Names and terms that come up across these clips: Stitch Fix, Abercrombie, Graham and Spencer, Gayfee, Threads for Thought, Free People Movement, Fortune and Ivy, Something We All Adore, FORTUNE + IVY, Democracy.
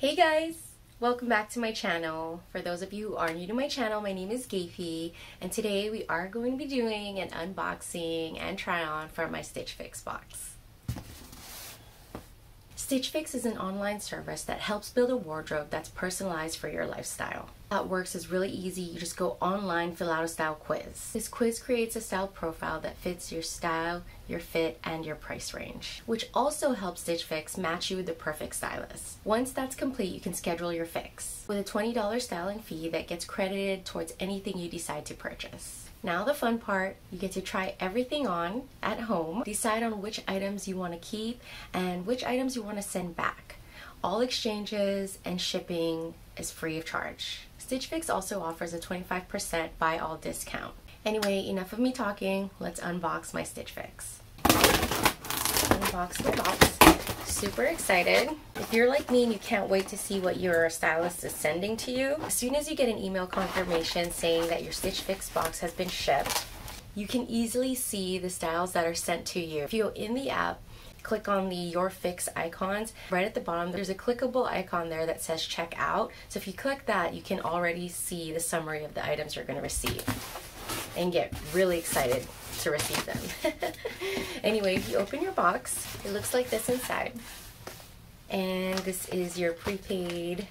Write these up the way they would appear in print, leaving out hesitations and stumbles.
Hey guys, welcome back to my channel. For those of you who are new to my channel, my name is Gayfee, and today we are going to be doing an unboxing and try on for my Stitch Fix box. Stitch Fix is an online service that helps build a wardrobe that's personalized for your lifestyle. How it works is really easy. You just go online, fill out a style quiz. This quiz creates a style profile that fits your style, your fit, and your price range, which also helps Stitch Fix match you with the perfect stylist. Once that's complete, you can schedule your fix with a $20 styling fee that gets credited towards anything you decide to purchase. Now the fun part, you get to try everything on at home, decide on which items you want to keep and which items you want to send back. All exchanges and shipping is free of charge. Stitch Fix also offers a 25% buy all discount. Anyway, enough of me talking, let's unbox my Stitch Fix. Unbox my box. Super excited. If you're like me and you can't wait to see what your stylist is sending to you, as soon as you get an email confirmation saying that your Stitch Fix box has been shipped, you can easily see the styles that are sent to you. If you're in the app, click on the Your Fix icons. Right at the bottom, there's a clickable icon there that says check out. So if you click that, you can already see the summary of the items you're going to receive and get really excited to receive them. Anyway, if you open your box, it looks like this inside. And this is your prepaid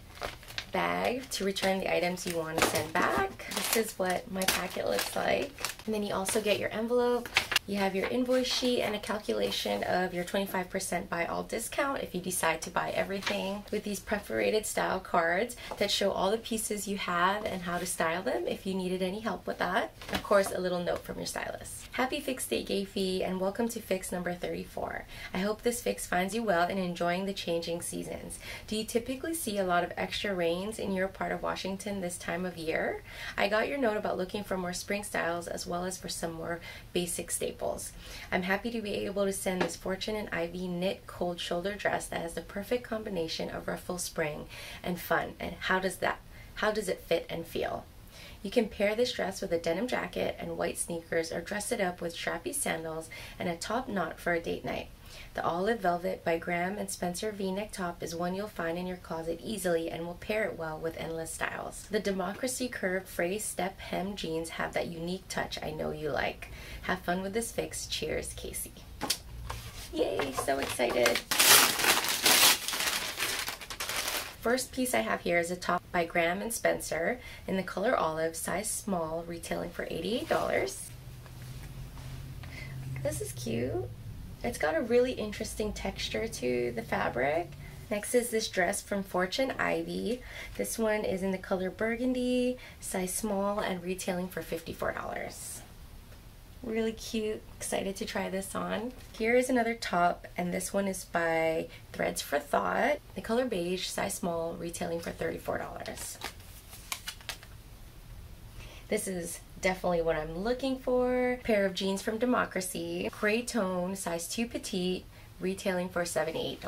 bag to return the items you want to send back. This is what my packet looks like. And then you also get your envelope. You have your invoice sheet and a calculation of your 25% buy all discount if you decide to buy everything, with these perforated style cards that show all the pieces you have and how to style them if you needed any help with that. Of course, a little note from your stylist. Happy Fix Day, Gayfee, and welcome to fix number 34. I hope this fix finds you well and enjoying the changing seasons. Do you typically see a lot of extra rains in your part of Washington this time of year? I got your note about looking for more spring styles as well as for some more basic staples. I'm happy to be able to send this Fortune and Ivy knit cold shoulder dress that has the perfect combination of ruffle, spring, and fun. And how does it fit and feel? You can pair this dress with a denim jacket and white sneakers, or dress it up with strappy sandals and a top knot for a date night. The olive velvet by Graham and Spencer V-neck top is one you'll find in your closet easily and will pair it well with endless styles. The Democracy curved fray step hem jeans have that unique touch I know you like. Have fun with this fix. Cheers, Casey. Yay, so excited. First piece I have here is a top by Graham and Spencer in the color olive, size small, retailing for $88. This is cute. It's got a really interesting texture to the fabric. Next is this dress from Fortune Ivy. This one is in the color burgundy, size small, and retailing for $54. Really cute. Excited to try this on. Here is another top, and this one is by Threads for Thought. The color beige, size small, retailing for $34. This is definitely what I'm looking for. Pair of jeans from Democracy, gray tone, size 2 petite, retailing for $78.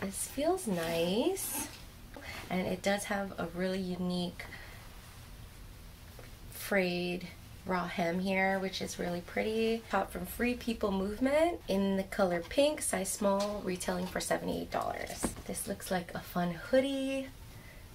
This feels nice, and it does have a really unique frayed raw hem here, which is really pretty. Top from Free People Movement in the color pink, size small, retailing for $78. This looks like a fun hoodie.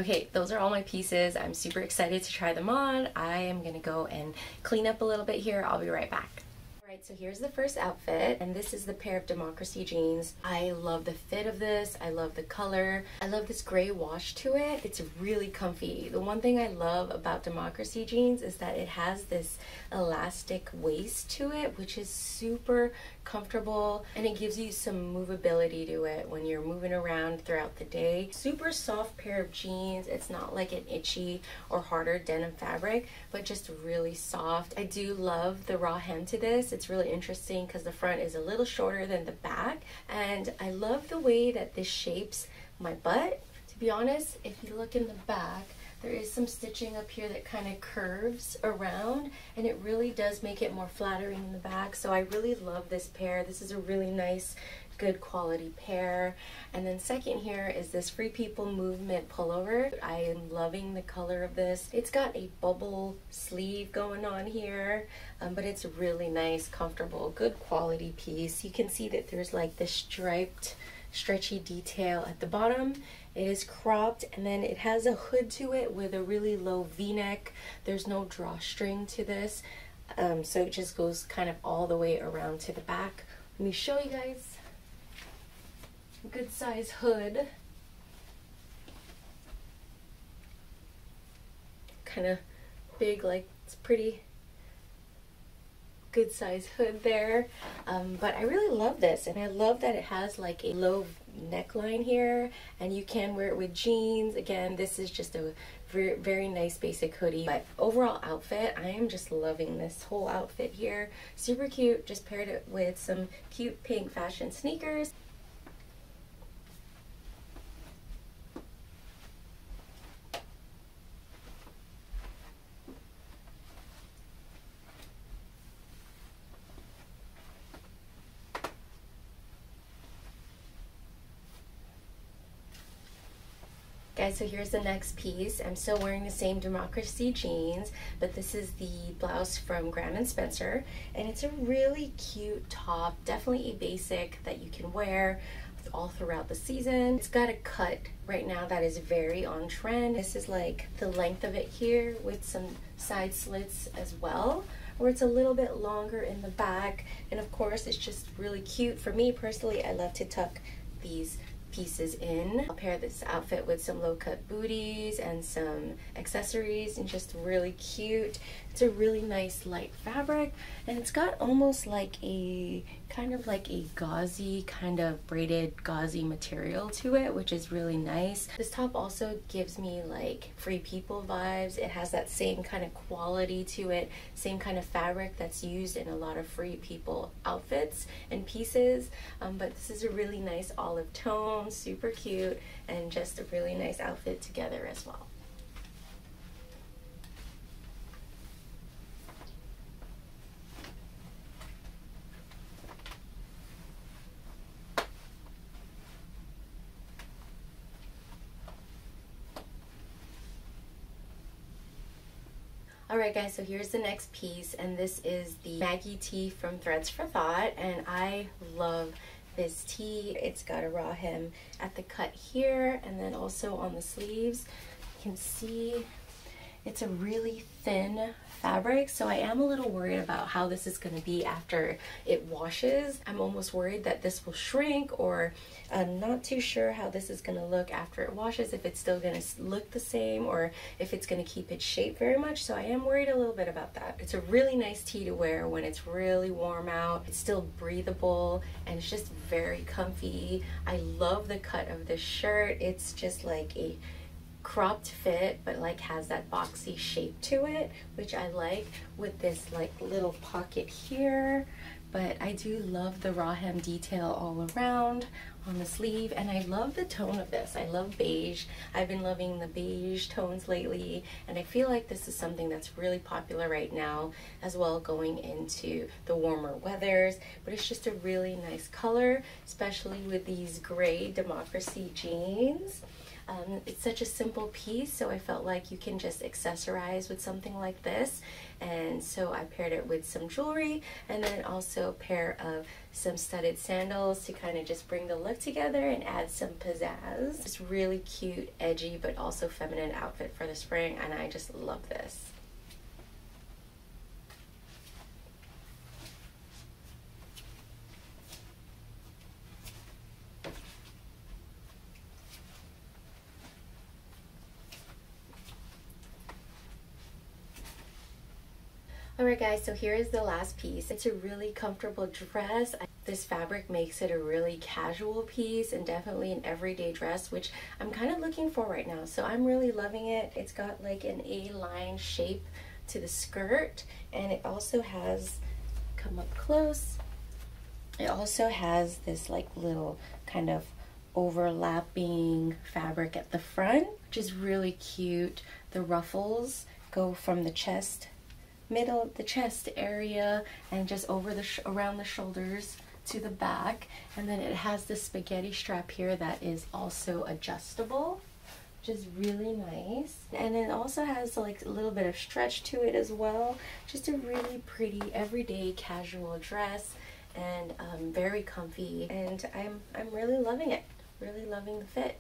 Okay, those are all my pieces. I'm super excited to try them on. I am gonna go and clean up a little bit here. I'll be right back. Alright, so here's the first outfit, and this is the pair of Democracy jeans. I love the fit of this. I love the color. I love this gray wash to it. It's really comfy. The one thing I love about Democracy jeans is that it has this elastic waist to it, which is super comfortable, and it gives you some movability to it when you're moving around throughout the day. Super soft pair of jeans. It's not like an itchy or harder denim fabric, but just really soft. I do love the raw hem to this. It's really interesting because the front is a little shorter than the back, and I love the way that this shapes my butt. To be honest, if you look in the back, there is some stitching up here that kind of curves around, and it really does make it more flattering in the back. So I really love this pair. This is a really nice, good quality pair. And then second here is this Free People Movement pullover. I am loving the color of this. It's got a bubble sleeve going on here, but it's really nice, comfortable, good quality piece. You can see that there's like this striped, stretchy detail at the bottom. It is cropped, and then it has a hood to it with a really low V-neck. There's no drawstring to this, so it just goes kind of all the way around to the back. Let me show you guys. Good size hood. Kind of big, like it's pretty good size hood there, but I really love this, and I love that it has like a low neckline here, and you can wear it with jeans. Again, this is just a very nice basic hoodie, but overall outfit, I am just loving this whole outfit here. Super cute. Just paired it with some cute pink fashion sneakers. Guys, so here's the next piece. I'm still wearing the same Democracy jeans, but this is the blouse from Graham and Spencer, and it's a really cute top, definitely a basic that you can wear all throughout the season. It's got a cut right now that is very on trend. This is like the length of it here with some side slits as well, where it's a little bit longer in the back, and of course it's just really cute. For me personally, I love to tuck these pieces in. I'll pair this outfit with some low-cut booties and some accessories, and just really cute. It's a really nice light fabric, and it's got almost like a kind of like a gauzy, kind of braided gauzy material to it, which is really nice. This top also gives me like Free People vibes. It has that same kind of quality to it, same kind of fabric that's used in a lot of Free People outfits and pieces, but this is a really nice olive tone. Super cute, and just a really nice outfit together as well. Alright guys, so here's the next piece, and this is the Maggie tee from Threads for Thought, and I love this tee. It's got a raw hem at the cut here, and then also on the sleeves. You can see it's a really thin fabric, so I am a little worried about how this is going to be after it washes. I'm almost worried that this will shrink, or I'm not too sure how this is going to look after it washes, if it's still going to look the same or if it's going to keep its shape very much, so I am worried a little bit about that. It's a really nice tee to wear when it's really warm out. It's still breathable, and it's just very comfy. I love the cut of this shirt. It's just like a cropped fit, but like has that boxy shape to it, which I like, with this like little pocket here. But I do love the raw hem detail all around on the sleeve, and I love the tone of this. I love beige. I've been loving the beige tones lately, and I feel like this is something that's really popular right now as well, going into the warmer weathers. But it's just a really nice color, especially with these gray Democracy jeans. It's such a simple piece, so I felt like you can just accessorize with something like this, and so I paired it with some jewelry, and then also a pair of some studded sandals to kind of just bring the look together and add some pizzazz. It's really cute, edgy, but also feminine outfit for the spring, and I just love this. Alright guys, so here is the last piece. It's a really comfortable dress. This fabric makes it a really casual piece, and definitely an everyday dress, which I'm kind of looking for right now, so I'm really loving it. It's got like an A-line shape to the skirt, and it also has, come up close, it also has this like little kind of overlapping fabric at the front, which is really cute. The ruffles go from the chest, middle of the chest area, and just over the around the shoulders to the back, and then it has this spaghetti strap here that is also adjustable, which is really nice, and it also has like a little bit of stretch to it as well. Just a really pretty everyday casual dress, and very comfy, and I'm really loving it, really loving the fit.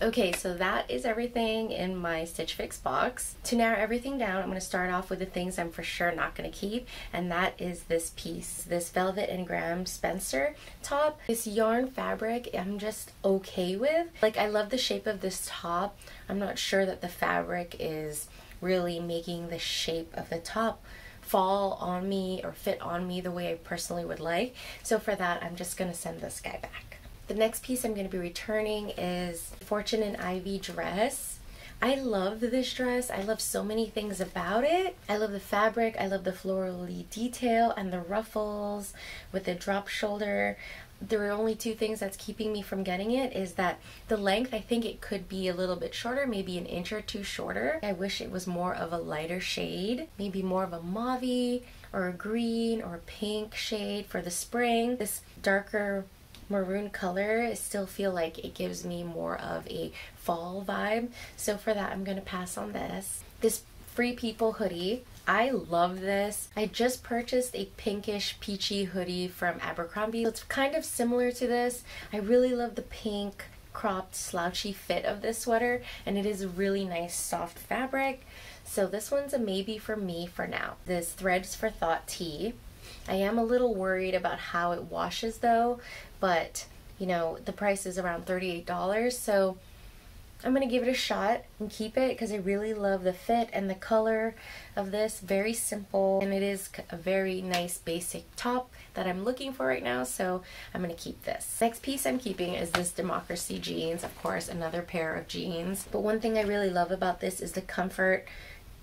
Okay, so that is everything in my Stitch Fix box. To narrow everything down, I'm going to start off with the things I'm for sure not going to keep, and that is this piece, this velvet and Graham Spencer top. This yarn fabric I'm just okay with. Like, I love the shape of this top. I'm not sure that the fabric is really making the shape of the top fall on me or fit on me the way I personally would like. So for that, I'm just going to send this guy back. The next piece I'm going to be returning is Fortune and Ivy dress. I love this dress. I love so many things about it. I love the fabric. I love the florally detail and the ruffles with the drop shoulder. There are only two things that's keeping me from getting it is that the length, I think it could be a little bit shorter, maybe an inch or two shorter. I wish it was more of a lighter shade, maybe more of a mauve or a green or a pink shade for the spring. This darker maroon color, I still feel like it gives me more of a fall vibe. So for that, I'm gonna pass on this. This Free People hoodie, I love this. I just purchased a pinkish peachy hoodie from Abercrombie. It's kind of similar to this. I really love the pink cropped slouchy fit of this sweater, and it is a really nice soft fabric. So this one's a maybe for me for now. This Threads for Thought tee. I am a little worried about how it washes though, but you know, the price is around $38, so I'm gonna give it a shot and keep it because I really love the fit and the color of this. Very simple, and it is a very nice basic top that I'm looking for right now, so I'm gonna keep this. Next piece I'm keeping is this Democracy jeans, of course, another pair of jeans. But one thing I really love about this is the comfort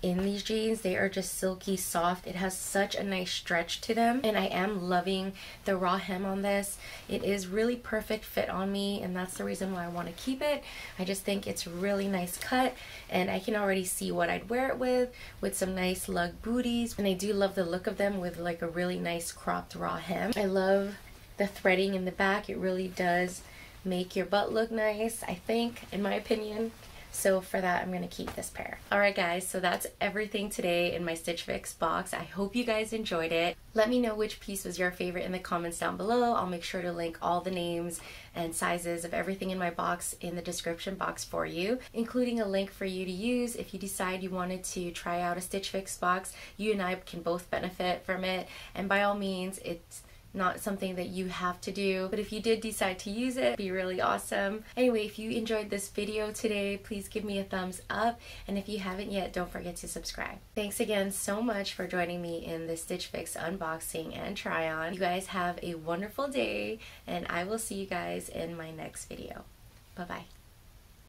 in these jeans. They are just silky soft. It has such a nice stretch to them, and I am loving the raw hem on this. It is really perfect fit on me, and that's the reason why I want to keep it. I just think it's really nice cut, and I can already see what I'd wear it with some nice lug booties, and I do love the look of them with like a really nice cropped raw hem. I love the threading in the back. It really does make your butt look nice, I think, in my opinion. So for that, I'm gonna keep this pair. All right guys, so that's everything today in my Stitch Fix box. I hope you guys enjoyed it. Let me know which piece was your favorite in the comments down below. I'll make sure to link all the names and sizes of everything in my box in the description box for you, including a link for you to use if you decide you wanted to try out a Stitch Fix box. You and I can both benefit from it, and by all means, it's not something that you have to do, but if you did decide to use it, it'd be really awesome. Anyway, if you enjoyed this video today, please give me a thumbs up, and if you haven't yet, don't forget to subscribe. Thanks again so much for joining me in the Stitch Fix unboxing and try on. You guys have a wonderful day, and I will see you guys in my next video. Bye bye.